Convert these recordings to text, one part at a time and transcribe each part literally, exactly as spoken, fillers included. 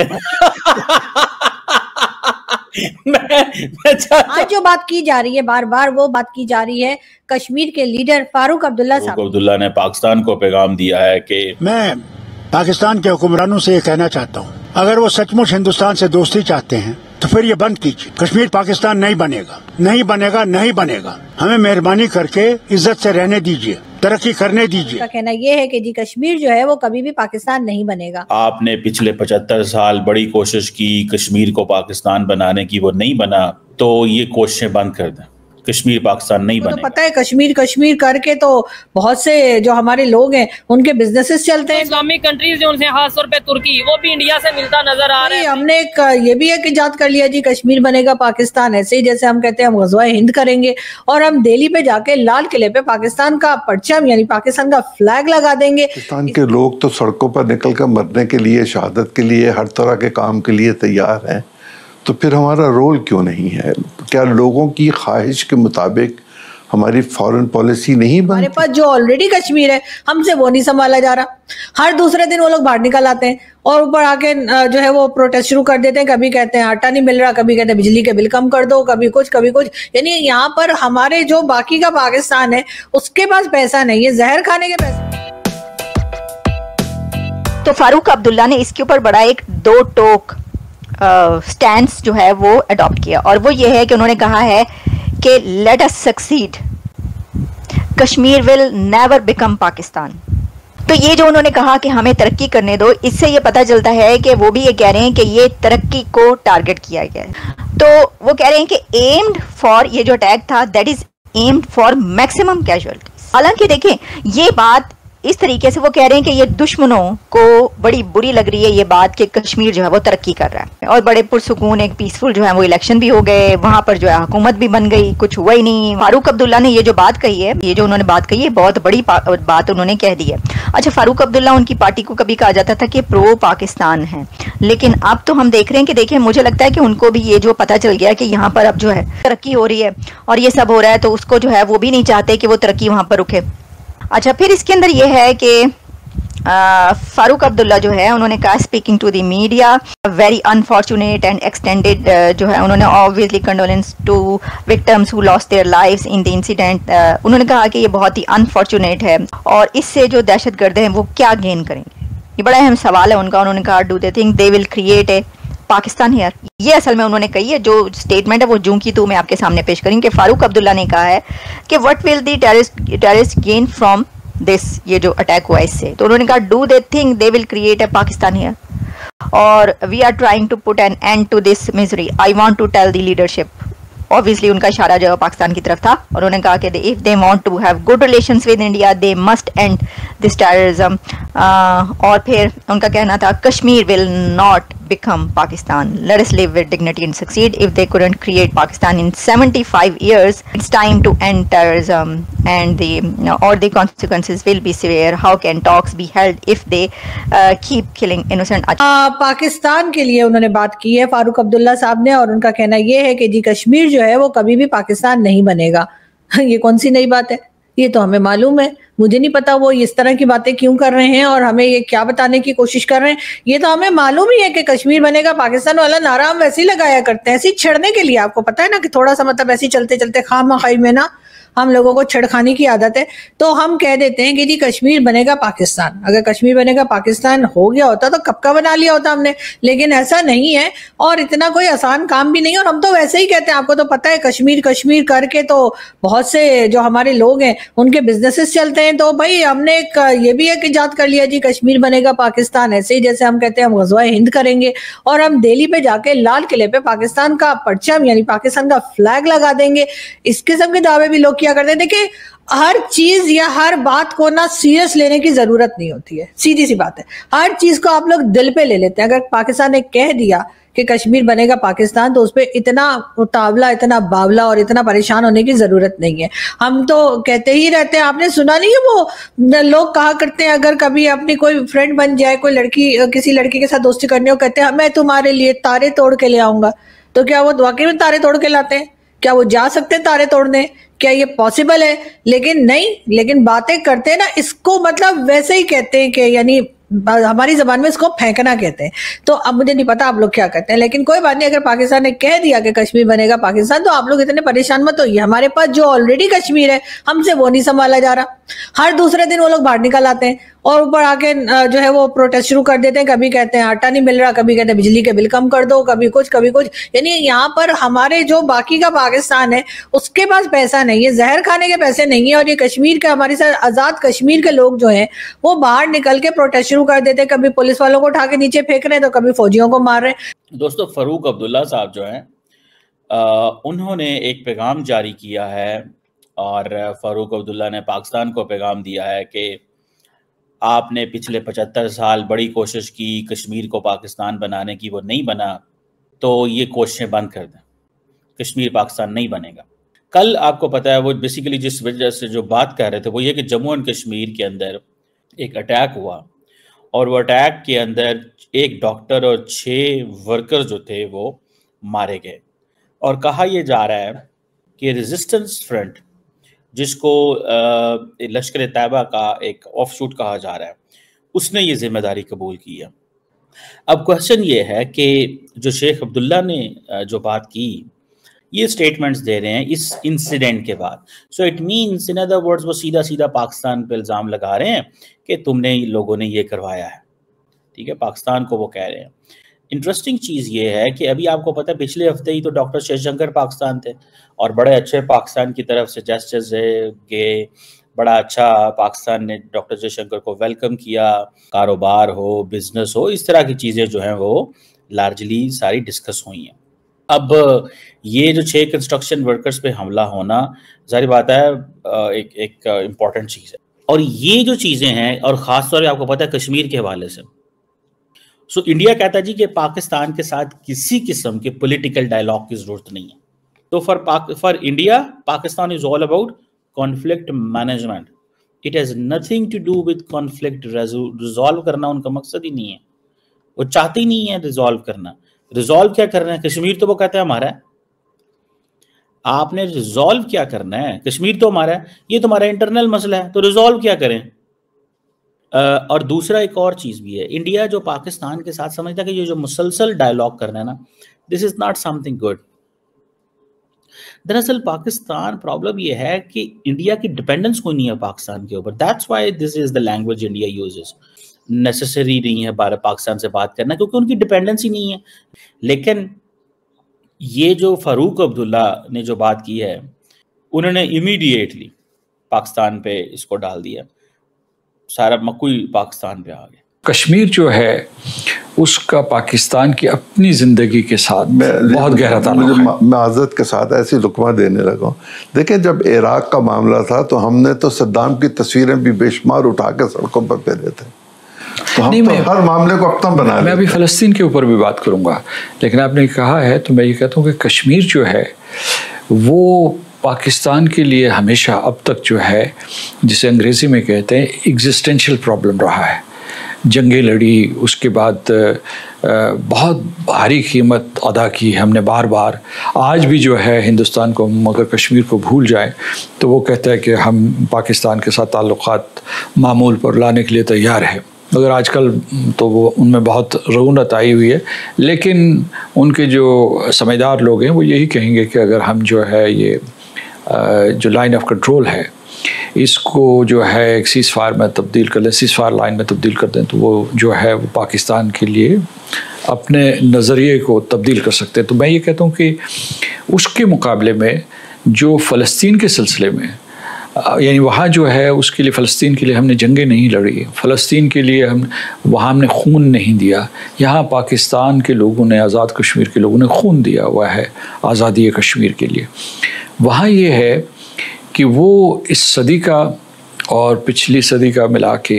मैं, मैं आज जो बात की जा रही है बार बार वो बात की जा रही है कश्मीर के लीडर फारूक अब्दुल्ला साहब। फारूक अब्दुल्ला ने पाकिस्तान को पैगाम दिया है कि मैं पाकिस्तान के हुक्मरानों से ये कहना चाहता हूँ, अगर वो सचमुच हिंदुस्तान से दोस्ती चाहते हैं तो फिर ये बंद कीजिए। कश्मीर पाकिस्तान नहीं बनेगा, नहीं बनेगा, नहीं बनेगा। हमें मेहरबानी करके इज्जत से रहने दीजिए, तरक्की करने दीजिए। कहना ये है कि जी कश्मीर जो है वो कभी भी पाकिस्तान नहीं बनेगा। आपने पिछले पचहत्तर साल बड़ी कोशिश की कश्मीर को पाकिस्तान बनाने की, वो नहीं बना, तो ये कोशिशें बंद कर दें। कश्मीर पाकिस्तान नहीं बना। तो पता है कश्मीर कश्मीर करके तो बहुत से जो हमारे लोग हैं उनके बिजनेसेस चलते हैं। इस्लामिक कंट्रीज जो उनसे खासतौर पे तुर्की वो भी इंडिया से मिलता नजर आ रहा है। हमने एक ये भी एक इजाद कर लिया जी कश्मीर बनेगा पाकिस्तान, ऐसे ही जैसे हम कहते हैं हम गजवाए हिंद करेंगे और हम दिल्ली पे जाके लाल किले पे पाकिस्तान का परचम यानी पाकिस्तान का फ्लैग लगा देंगे। पाकिस्तान के लोग तो सड़कों पर निकल कर मरने के लिए, शहादत के लिए, हर तरह के काम के लिए तैयार है, तो फिर हमारा रोल क्यों नहीं है? क्या लोगों की ख्वाहिश के मुताबिक हमारी फॉरेन पॉलिसी नहीं बनती? हमारे पास जो ऑलरेडी कश्मीर है हमसे वो नहीं संभाला जा रहा। हर दूसरे दिन वो लोग बाहर निकल आते हैं और ऊपर आके जो है वो प्रोटेस्ट शुरू कर देते हैं। कभी कहते हैं आटा नहीं मिल रहा, कभी कहते हैं बिजली के बिल कम कर दो, कभी कुछ कभी कुछ। यानी यहाँ पर हमारे जो बाकी का पाकिस्तान है उसके पास पैसा नहीं है, जहर खाने के पैसे। तो फारूक अब्दुल्ला ने इसके ऊपर बड़ा एक दो टोक स्टैंड uh, जो है वो अडॉप्ट किया और वो ये है कि उन्होंने कहा है कि let us succeed, Kashmir will never become Pakistan. तो ये जो उन्होंने कहा कि हमें तरक्की करने दो, इससे ये पता चलता है कि वो भी ये कह रहे हैं कि ये तरक्की को टारगेट किया गया है। तो वो कह रहे हैं कि एम्ड फॉर, ये जो अटैक था that is aimed for maximum casualty. हालांकि देखें ये बात इस तरीके से वो कह रहे हैं कि ये दुश्मनों को बड़ी बुरी लग रही है ये बात कि कश्मीर जो है वो तरक्की कर रहा है और बड़े पुरसुकून एक पीसफुल जो है वो इलेक्शन भी हो गए, वहां पर जो है हुकूमत भी बन गई, कुछ हुआ ही नहीं। फारूक अब्दुल्ला ने ये जो बात कही है, ये जो उन्होंने बात कही है, बहुत बड़ी बात उन्होंने कह दी है। अच्छा, फारूक अब्दुल्ला, उनकी पार्टी को कभी कहा जाता था कि प्रो पाकिस्तान है, लेकिन अब तो हम देख रहे हैं कि देखिए मुझे लगता है कि उनको भी ये जो पता चल गया कि यहाँ पर अब जो है तरक्की हो रही है और ये सब हो रहा है, तो उसको जो है वो भी नहीं चाहते कि वो तरक्की वहां पर रुके। अच्छा, फिर इसके अंदर ये है कि फारूक अब्दुल्ला जो है उन्होंने कहा speaking to the media, very unfortunate and extended जो है उन्होंने obviously condolence to victims who lost their lives in the incident. उन्होंने कहा कि ये बहुत ही अनफॉर्चुनेट है और इससे जो दहशतगर्द हैं वो क्या गेन करेंगे, ये बड़ा अहम सवाल है उनका। उन्होंने कहा do they think they will create a Pakistan here. ये असल में उन्होंने कही है, जो स्टेटमेंट है वो जूं की तू मैं आपके सामने पेश करेंगे कि फारूक अब्दुल्ला ने कहा है कि what will the terrorist gain from this, ये जो अटैक हुआ इससे। तो उन्होंने कहा do they think they will create a Pakistan here और we are trying to put an end to this misery, I want to tell the leadership. Obviously उनका इशारा जो है पाकिस्तान की तरफ था और उन्होंने कहा कि if they want to have good relations with India they must end this terrorism. और फिर उनका कहना था Kashmir will not become Pakistan, let us live with dignity and succeed, if they couldn't create Pakistan in seventy five years it's time to end terrorism and the or the consequences will be severe, how can talks be held if they keep killing innocent. Pakistan के लिए उन्होंने बात की है फारूक अब्दुल्ला साहब ने और उनका कहना यह है कि जी कश्मीर जो है वो कभी भी पाकिस्तान नहीं बनेगा। ये कौन सी नई बात है? ये तो हमें मालूम है। मुझे नहीं पता वो इस तरह की बातें क्यों कर रहे हैं और हमें ये क्या बताने की कोशिश कर रहे हैं। ये तो हमें मालूम ही है कि कश्मीर बनेगा पाकिस्तान वाला नारा हम वैसे ही लगाया करते हैं, ऐसे छेड़ने के लिए। आपको पता है ना कि थोड़ा सा मतलब ऐसे चलते चलते खामखाई में ना हम लोगों को छेड़खानी की आदत है, तो हम कह देते हैं कि जी कश्मीर बनेगा पाकिस्तान। अगर कश्मीर बनेगा पाकिस्तान हो गया होता तो कब का बना लिया होता हमने, लेकिन ऐसा नहीं है और इतना कोई आसान काम भी नहीं है। और हम तो वैसे ही कहते हैं, आपको तो पता है कश्मीर कश्मीर करके तो बहुत से जो हमारे लोग हैं उनके बिजनेसेस चलते हैं। तो भाई हमने एक ये भी एक इजाद कर लिया जी कश्मीर बनेगा पाकिस्तान, ऐसे ही जैसे हम कहते हैं हम गजवाए हिंद करेंगे और हम दिल्ली पे जाके लाल किले पे पाकिस्तान का परचम यानी पाकिस्तान का फ्लैग लगा देंगे। इस किस्म के दावे भी लोग क्या करते हैं। देखिए हर चीज या हर बात को ना सीरियस लेने की जरूरत नहीं होती है, सीधी सी बात है। हर चीज को आप लोग दिल पे ले लेते हैं। अगर पाकिस्तान ने कह दिया कि कश्मीर बनेगा पाकिस्तान तो उस पर इतना उतावला, इतना बावला और इतना परेशान होने की जरूरत नहीं है। हम तो कहते ही रहते हैं। आपने सुना नहीं है वो लोग कहा करते हैं, अगर कभी अपनी कोई फ्रेंड बन जाए, कोई लड़की किसी लड़की के साथ दोस्ती करनी हो, कहते हैं मैं तुम्हारे लिए तारे तोड़ के ले आऊंगा। तो क्या वो वाकई में तारे तोड़ के लाते हैं? क्या वो जा सकते हैं तारे तोड़ने? क्या ये पॉसिबल है? लेकिन नहीं, लेकिन बातें करते हैं ना, इसको मतलब वैसे ही कहते हैं कि यानी हमारी जबान में इसको फेंकना कहते हैं। तो अब मुझे नहीं पता आप लोग क्या कहते हैं, लेकिन कोई बात नहीं, अगर पाकिस्तान ने कह दिया कि कश्मीर बनेगा पाकिस्तान, तो आप लोग इतने परेशान मत होइए। हमारे पास जो ऑलरेडी कश्मीर है, हमसे वो नहीं संभाला जा रहा। हर दूसरे दिन वो लोग बाहर निकल आते हैं और ऊपर आके जो है वो प्रोटेस्ट शुरू कर देते हैं। कभी कहते हैं आटा नहीं मिल रहा, कभी कहते हैं बिजली के बिल कम कर दो, कभी कुछ कभी कुछ। यानी यहाँ पर हमारे जो बाकी का पाकिस्तान है, उसके पास पैसा नहीं है, जहर खाने के पैसे नहीं है, और ये कश्मीर के हमारे साथ आज़ाद कश्मीर के लोग जो हैं वो बाहर निकल के प्रोटेस्ट शुरू कर देते हैं। कभी पुलिस वालों को उठा के नीचे फेंक रहे हैं, तो कभी फौजियों को मार रहे हैं। दोस्तों, फरूक अब्दुल्ला साहब जो हैं उन्होंने एक पैगाम जारी किया है, और फरूक अब्दुल्ला ने पाकिस्तान को पैगाम दिया है कि आपने पिछले पचहत्तर साल बड़ी कोशिश की कश्मीर को पाकिस्तान बनाने की, वो नहीं बना, तो ये कोशिशें बंद कर दें, कश्मीर पाकिस्तान नहीं बनेगा। कल आपको पता है वो बेसिकली जिस वजह से जो बात कर रहे थे वो ये कि जम्मू एंड कश्मीर के अंदर एक अटैक हुआ, और वो अटैक के अंदर एक डॉक्टर और छः वर्कर जो थे वो मारे गए। और कहा यह जा रहा है कि रेजिस्टेंस फ्रंट, जिसको लश्कर-ए-तैयबा का एक ऑफशूट कहा जा रहा है, उसने ये जिम्मेदारी कबूल की है। अब क्वेश्चन ये है कि जो शेख अब्दुल्ला ने जो बात की, ये स्टेटमेंट्स दे रहे हैं इस इंसिडेंट के बाद, so it means in other words वो सीधा सीधा पाकिस्तान पे इल्ज़ाम लगा रहे हैं कि तुमने लोगों ने ये करवाया है। ठीक है, पाकिस्तान को वो कह रहे हैं। इंटरेस्टिंग चीज़ ये है कि अभी आपको पता है पिछले हफ्ते ही तो डॉक्टर जयशंकर पाकिस्तान थे, और बड़े अच्छे पाकिस्तान की तरफ से जेस्चर्स गए, बड़ा अच्छा पाकिस्तान ने डॉक्टर जयशंकर को वेलकम किया। कारोबार हो, बिजनेस हो, इस तरह की चीज़ें जो हैं वो लार्जली सारी डिस्कस हुई हैं। अब ये जो छः कंस्ट्रक्शन वर्कर्स पे हमला होना, जारी बात है एक एक इम्पॉर्टेंट चीज़ है, और ये जो चीज़ें हैं, और ख़ास तौर पे आपको पता है कश्मीर के हवाले से, सो इंडिया कहता है जी कि पाकिस्तान के साथ किसी किस्म के पॉलिटिकल डायलॉग की ज़रूरत नहीं है। तो for Pak for India, Pakistan is all about conflict management, it has nothing to do with conflict resolve करना। उनका मकसद ही नहीं है, वो चाहते ही नहीं है रिजॉल्व करना। रिजॉल्व क्या करना है? कश्मीर तो वो कहते हैं हमारा है। आपने रिजॉल्व क्या करना है? कश्मीर तो हमारा है, ये तुम्हारा इंटरनल मसला है, तो रिजॉल्व क्या करें? आ, और दूसरा एक और चीज़ भी है, इंडिया जो पाकिस्तान के साथ समझता है कि ये जो मुसलसल डायलॉग करना है ना, this is not something good. दरअसल पाकिस्तान, प्रॉब्लम ये है कि इंडिया की डिपेंडेंस कोई नहीं है पाकिस्तान के ऊपर, that's why this is the language India uses. Necessary नहीं है भारत पाकिस्तान से बात करना, क्योंकि उनकी डिपेंडेंसी नहीं है। लेकिन ये जो फारूक अब्दुल्ला ने जो बात की है, उन्होंने इमीडिएटली पाकिस्तान पे इसको डाल दिया, सारा मकई पाकिस्तान पे आ गया। कश्मीर जो है उसका पाकिस्तान की अपनी ज़िंदगी के साथ बहुत गहरा ताल्लुक है। माज़रत के साथ ऐसी लुकमा देने लगा हूँ, देखें जब इराक़ का मामला था तो हमने तो सद्दाम की तस्वीरें भी बेशुमार उठा कर सड़कों पर फेरे थे, तो हम तो हर मामले को अपना बना लें। मैं अभी फ़लस्तीन के ऊपर भी बात करूँगा, लेकिन आपने कहा है तो मैं ये कहता हूँ कि कश्मीर जो है वो पाकिस्तान के लिए हमेशा अब तक जो है, जिसे अंग्रेज़ी में कहते हैं एग्जिस्टेंशियल प्रॉब्लम रहा है। जंगें लड़ी, उसके बाद बहुत भारी कीमत अदा की हमने बार बार। आज भी जो है हिंदुस्तान को, मगर कश्मीर को भूल जाए तो वो कहता है कि हम पाकिस्तान के साथ ताल्लुकात मामूल पर लाने के लिए तैयार है, मगर आजकल तो वो उनमें बहुत रौनक आई हुई है। लेकिन उनके जो समझदार लोग हैं वो यही कहेंगे कि अगर हम जो है ये जो लाइन ऑफ कंट्रोल है इसको जो है एक सीज़ फायर में तब्दील कर लें, सीज़ फायर लाइन में तब्दील कर दें, तो वो जो है वो पाकिस्तान के लिए अपने नज़रिए को तब्दील कर सकते हैं। तो मैं ये कहता हूँ कि उसके मुकाबले में जो फ़लस्तीन के सिलसिले में, यानी वहाँ जो है उसके लिए, फ़लस्तीन के लिए हमने जंगें नहीं लड़ी, फ़लस्तीन के लिए हम वहाँ हमने खून नहीं दिया। यहाँ पाकिस्तान के लोगों ने, आज़ाद कश्मीर के लोगों ने खून दिया हुआ है आज़ादी कश्मीर के लिए। वहाँ ये है कि वो इस सदी का और पिछली सदी का मिला के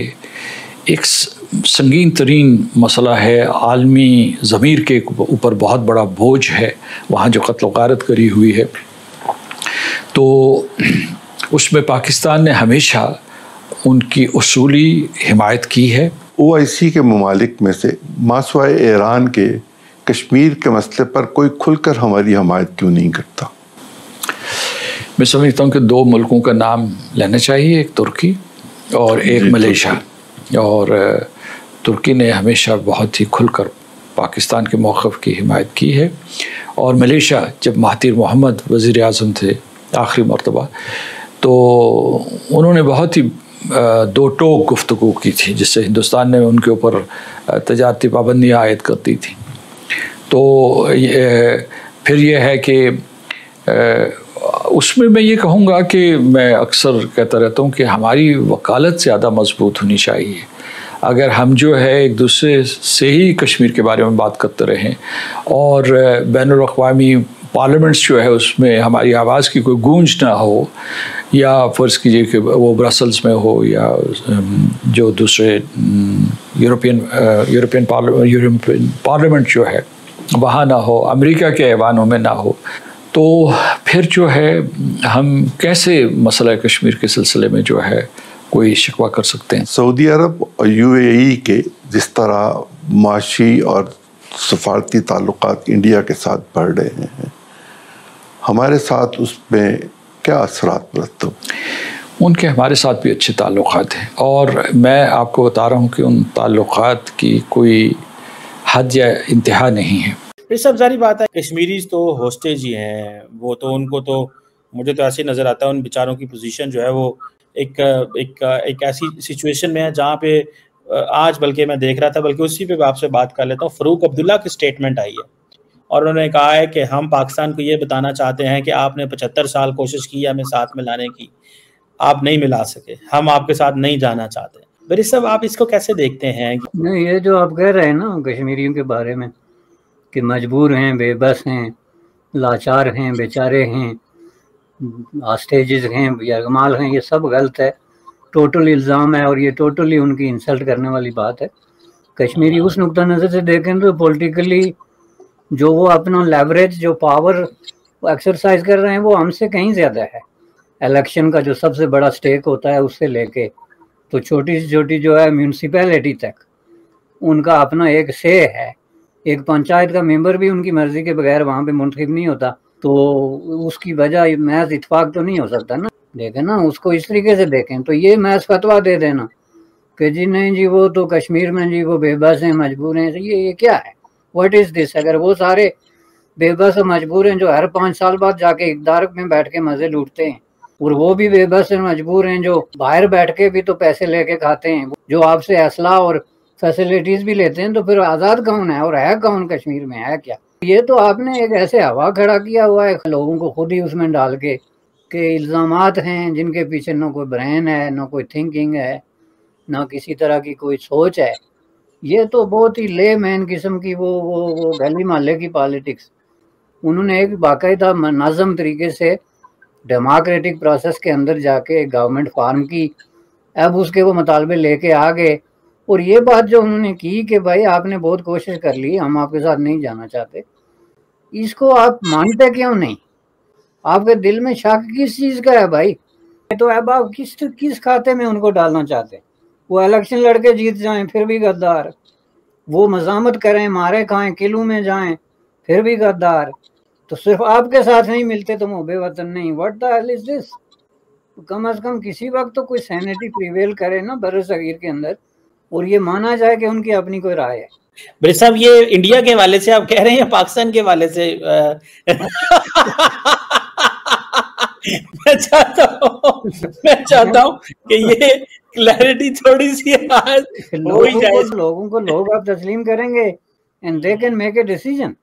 एक संगीन तरीन मसला है, आलमी ज़मीर के ऊपर बहुत बड़ा बोझ है। वहाँ जो कत्ल गारत करी हुई है, तो उसमें पाकिस्तान ने हमेशा उनकी उसूली हिमायत की है। ओ आई सी के ममालिक में से मासवाए ईरान के कश्मीर के मसले पर कोई खुलकर हमारी हमायत क्यों नहीं करता? मैं समझता हूँ कि दो मुल्कों का नाम लेना चाहिए, एक तुर्की और एक मलेशिया। और तुर्की ने हमेशा बहुत ही खुलकर पाकिस्तान के मौक़िफ़ की हिमायत की है। और मलेशिया जब महातिर मोहम्मद वज़ीर आज़म थे आखिरी मरतबा, तो उन्होंने बहुत ही दो टोक गुफ्तगू की थी, जिससे हिंदुस्तान ने उनके ऊपर तजारती पाबंदियाँ आयद कर दी थी। तो ये, फिर यह है कि उसमें मैं ये कहूँगा कि मैं अक्सर कहता रहता हूँ कि हमारी वकालत ज़्यादा मजबूत होनी चाहिए। अगर हम जो है एक दूसरे से ही कश्मीर के बारे में बात करते रहें और बैनुल अक़वामी पार्लियामेंट्स जो है उसमें हमारी आवाज़ की कोई गूंज ना हो, या फ़र्ज़ कीजिए कि वो ब्रसल्स में हो या जो दूसरे यूरोपियन यूरोपियन यूरोपियन पार्लियामेंट जो है वहाँ ना हो, अमेरिका के ऐवानों में ना हो, तो फिर जो है हम कैसे मसला कश्मीर के सिलसिले में जो है कोई शिकवा कर सकते हैं। सऊदी अरब और यूएई के जिस तरह माशी और सफारती ताल्लुकात इंडिया के साथ बढ़ रहे हैं, हमारे साथ उसमें क्या असरात पड़ते हैं? उनके हमारे साथ भी अच्छे ताल्लुकात हैं, और मैं आपको बता रहा हूँ कि उन ताल्लुकात की कोई हद या इंतहा नहीं है। ये सब सारी बात है, कश्मीरीज तो होस्टेज ही हैं, वो तो उनको तो मुझे तो ऐसे नज़र आता है उन बेचारों की पोजीशन जो है वो एक एक एक ऐसी सिचुएशन में है जहाँ पे आज बल्कि मैं देख रहा था, बल्कि उसी पे आपसे बात कर लेता हूँ, फ़ारूक अब्दुल्ला की स्टेटमेंट आई है और उन्होंने कहा है कि हम पाकिस्तान को ये बताना चाहते हैं कि आपने पचहत्तर साल कोशिश की हमें साथ में लाने की, आप नहीं मिला सके, हम आपके साथ नहीं जाना चाहते। बरी साहब, आप इसको कैसे देखते हैं? नहीं, ये जो आप कह रहे हैं ना कश्मीरियों के बारे में कि मजबूर हैं, बेबस हैं, लाचार हैं, बेचारे हैं, आस्टेजेस हैं, यगमाल हैं, ये सब गलत है, टोटल इल्ज़ाम है और ये टोटली उनकी इंसल्ट करने वाली बात है। कश्मीरी उस नुक्ता नज़र से देखें तो पॉलिटिकली जो वो अपना लेवरेज, जो पावर एक्सरसाइज कर रहे हैं, वो हमसे कहीं ज़्यादा है। इलेक्शन का जो सबसे बड़ा स्टेक होता है उससे लेके तो छोटी से छोटी जो है म्यूनसिपैलिटी तक उनका अपना एक से है। एक पंचायत का मेंबर भी उनकी मर्ज़ी के बगैर वहाँ पे मुंतखब नहीं होता, तो उसकी वजह महज इतफाक़ तो नहीं हो सकता ना। देखें ना उसको इस तरीके से देखें, तो ये महज फतवा दे देना कि जी नहीं जी वो तो कश्मीर में जी वो बेबस हैं, मजबूर हैं, ये ये क्या है, व्हाट इज़ दिस? अगर वो सारे बेबस और मजबूर हैं जो हर पाँच साल बाद जाके इकदार में बैठ के मज़े लूटते हैं, और वो भी बेबस और मजबूर हैं जो बाहर बैठ के भी तो पैसे ले के खाते हैं, जो आपसे असला और फैसिलिटीज़ भी लेते हैं, तो फिर आज़ाद कौन है और है कौन कश्मीर में, है क्या? ये तो आपने एक ऐसे हवा खड़ा किया हुआ है लोगों को खुद ही उसमें डाल के कि इल्ज़ामात हैं जिनके पीछे ना कोई ब्रेन है, ना कोई थिंकिंग है, ना किसी तरह की कोई सोच है। ये तो बहुत ही ले मैन किस्म की वो वो वो गली मोहल्ले की पॉलिटिक्स। उन्होंने एक बाकायदा मुनज़्म तरीके से डेमोक्रेटिक प्रोसेस के अंदर जाके गवर्नमेंट फार्म की, अब उसके वो मुतालबे लेके आ गए, और ये बात जो उन्होंने की कि भाई आपने बहुत कोशिश कर ली, हम आपके साथ नहीं जाना चाहते, इसको आप मानते क्यों नहीं? आपके दिल में शक किस चीज़ का है भाई? तो अब आप किस किस खाते में उनको डालना चाहते हैं? वो इलेक्शन लड़के जीत जाएं फिर भी गद्दार, वो मज़ामत करें, मारे खाएं, किलों में जाएं फिर भी गद्दार, तो सिर्फ आपके साथ नहीं मिलते तो मोहब्बे वतन नहीं, what the hell is this? कम अज़ कम किसी वक्त तो कोई सैनिटी प्रिवेल करे ना बरसगीर के अंदर, और ये माना जाए कि उनकी अपनी कोई राय है। भाई साहब, ये इंडिया के वाले से आप कह रहे हैं या पाकिस्तान के वाले से? मैं चाहता हूँ मैं चाहता हूँ कि ये क्लैरिटी थोड़ी सी आज हो ही जाए। लोगों को लोग आप तस्लीम करेंगे and they can make a decision,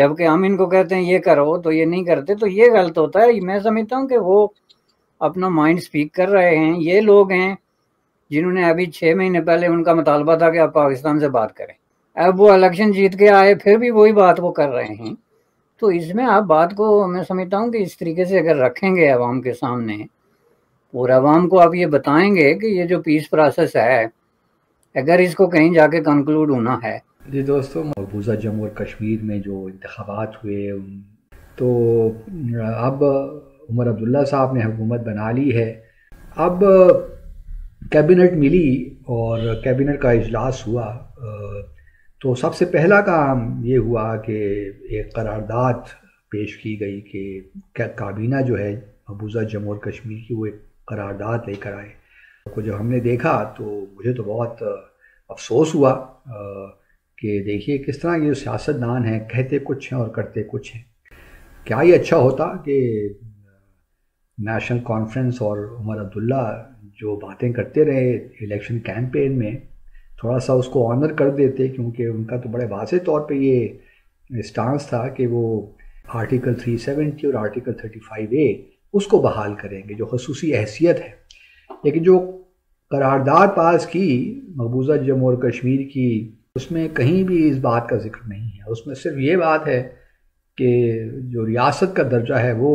जबकि हम इनको कहते हैं ये करो तो ये नहीं करते, तो ये गलत होता है। मैं समझता हूँ कि वो अपना माइंड स्पीक कर रहे हैं। ये लोग हैं जिन्होंने अभी छः महीने पहले उनका मुतालबा था कि आप पाकिस्तान से बात करें, अब वो इलेक्शन जीत के आए फिर भी वही बात वो कर रहे हैं। तो इसमें आप बात को, मैं समझता हूँ कि इस तरीके से अगर रखेंगे आवाम के सामने और आवाम को आप ये बताएंगे कि ये जो पीस प्रोसेस है अगर इसको कहीं जाके कंक्लूड होना है। जी दोस्तों, मकबूजा जम्मू और कश्मीर में जो इंतखाबात हुए तो अब उमर अब्दुल्ला साहब ने हुकूमत बना ली है, अब कैबिनेट मिली और कैबिनेट का इजलास हुआ, तो सबसे पहला काम ये हुआ कि एक करारदाद पेश की गई कि काबीना जो है मकबूजा जम्मू और कश्मीर की वो एक करारदाद लेकर आए। तो जब हमने देखा तो मुझे तो बहुत अफसोस हुआ कि देखिए किस तरह ये सियासतदान हैं, कहते कुछ हैं और करते कुछ हैं। क्या ये अच्छा होता कि नेशनल कॉन्फ्रेंस और उमर अब्दुल्ला जो बातें करते रहे इलेक्शन कैंपेन में, थोड़ा सा उसको ऑनर कर देते, क्योंकि उनका तो बड़े वाज़े तौर पे ये स्टांस था कि वो आर्टिकल तीन सौ सत्तर और आर्टिकल पैंतीस ए उसको बहाल करेंगे जो खसूसी हैसियत है। लेकिन जो करारदाद पास की मकबूजा जम्मू और कश्मीर की, उसमें कहीं भी इस बात का जिक्र नहीं है। उसमें सिर्फ ये बात है कि जो रियासत का दर्जा है वो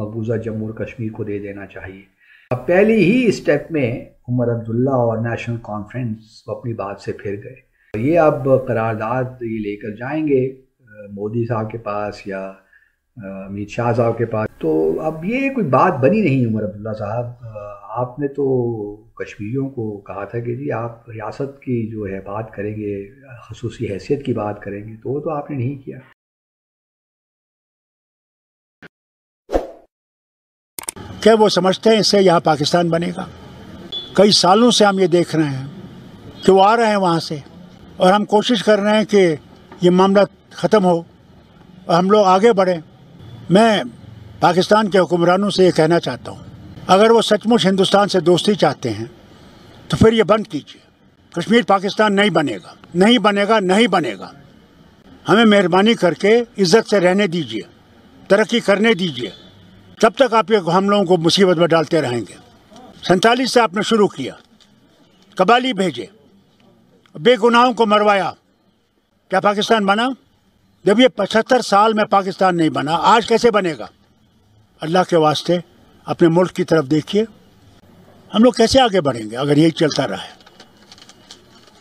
मकबूजा जम्मू और कश्मीर को दे देना चाहिए। अब पहले ही स्टेप में उमर अब्दुल्ला और नेशनल कॉन्फ्रेंस अपनी बात से फिर गए। ये अब करारदाद ये लेकर जाएंगे मोदी साहब के पास या अमित शाह साहब के पास, तो अब ये कोई बात बनी नहीं। उमर अब्दुल्ला साहब, आपने तो कश्मीरियों को कहा था कि जी आप रियासत की जो है बात करेंगे, खसूसी हैसियत की बात करेंगे, तो वो तो आपने नहीं किया। क्या वो समझते हैं इससे यहाँ पाकिस्तान बनेगा? कई सालों से हम ये देख रहे हैं कि वो आ रहे हैं वहाँ से, और हम कोशिश कर रहे हैं कि ये मामला ख़त्म हो और हम लोग आगे बढ़ें। मैं पाकिस्तान के हुक्मरानों से ये कहना चाहता हूँ, अगर वो सचमुच हिंदुस्तान से दोस्ती चाहते हैं तो फिर ये बंद कीजिए। कश्मीर पाकिस्तान नहीं बनेगा, नहीं बनेगा, नहीं बनेगा। हमें मेहरबानी करके इज्जत से रहने दीजिए, तरक्की करने दीजिए। तब तक आप ये हम लोगों को मुसीबत में डालते रहेंगे। सैंतालीस से आपने शुरू किया, कबाली भेजे, बेगुनाहों को मरवाया, क्या पाकिस्तान बना? जब ये पचहत्तर साल में पाकिस्तान नहीं बना, आज कैसे बनेगा? अल्लाह के वास्ते अपने मुल्क की तरफ देखिए। हम लोग कैसे आगे बढ़ेंगे अगर यही चलता रहा है?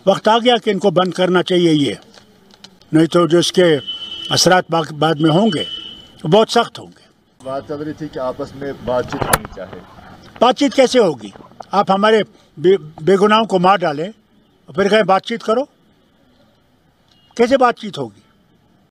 वक्त आ गया कि इनको बंद करना चाहिए ये, नहीं तो जो इसके असरात बाद में होंगे तो बहुत सख्त होंगे। बात चल रही थी कि आपस में बातचीत होनी चाहिए। बातचीत कैसे होगी? आप हमारे बे, बेगुनाहों को मार डालें और फिर कहें बातचीत करो, कैसे बातचीत होगी?